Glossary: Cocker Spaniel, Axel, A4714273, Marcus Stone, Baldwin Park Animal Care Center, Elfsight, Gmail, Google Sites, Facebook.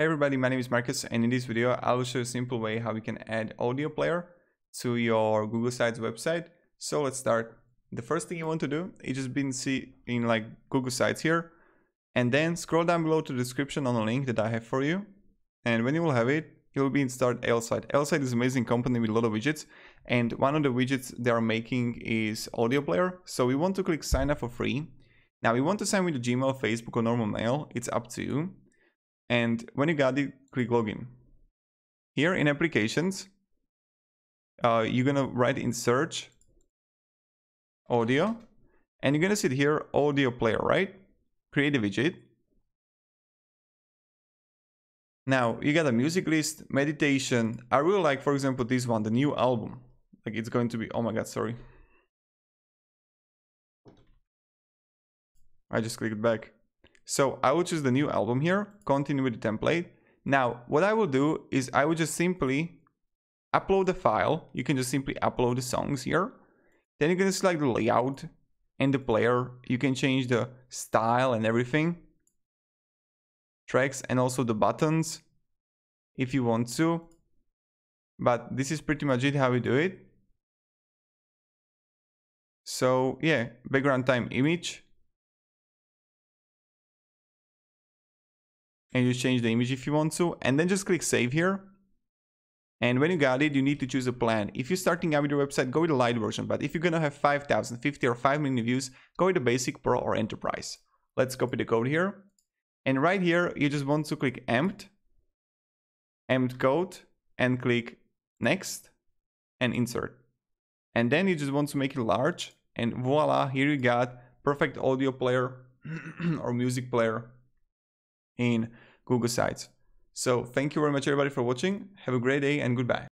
Hey everybody, my name is Marcus, and in this video I will show you a simple way how you can add audio player to your Google Sites website. So let's start. The first thing you want to do is just see in like Google Sites here, and then scroll down below to the description on the link that I have for you. And when you will have it, you will be installed Elfsight. Elfsight is an amazing company with a lot of widgets, and one of the widgets they are making is audio player. So we want to click sign up for free. Now we want to sign with Gmail, Facebook or normal mail, it's up to you. And when you got it, click login. Here in applications, you're gonna write in search audio, and you're gonna see here audio player, right? Create a widget. Now you got a music list, meditation. I really like, for example, this one, the new album. Like it's going to be, oh my God, sorry. I just clicked back. So I will choose the new album here, continue with the template. Now, what I will do is I will just simply upload the file. You can just simply upload the songs here. Then you're gonna select the layout and the player. You can change the style and everything. Tracks and also the buttons if you want to. But this is pretty much it how we do it. So yeah, background time image. And you change the image if you want to, and then just click save here. And when you got it, you need to choose a plan. If you're starting out with your website, go with the light version, but if you're gonna have 5,000, 50 or 5 million views, go with the basic, pro or enterprise. Let's copy the code here. And right here, you just want to click empt code and click next and insert. And then you just want to make it large, and voila, here you got perfect audio player or music player in Google Sites. So thank you very much everybody for watching. Have a great day and goodbye.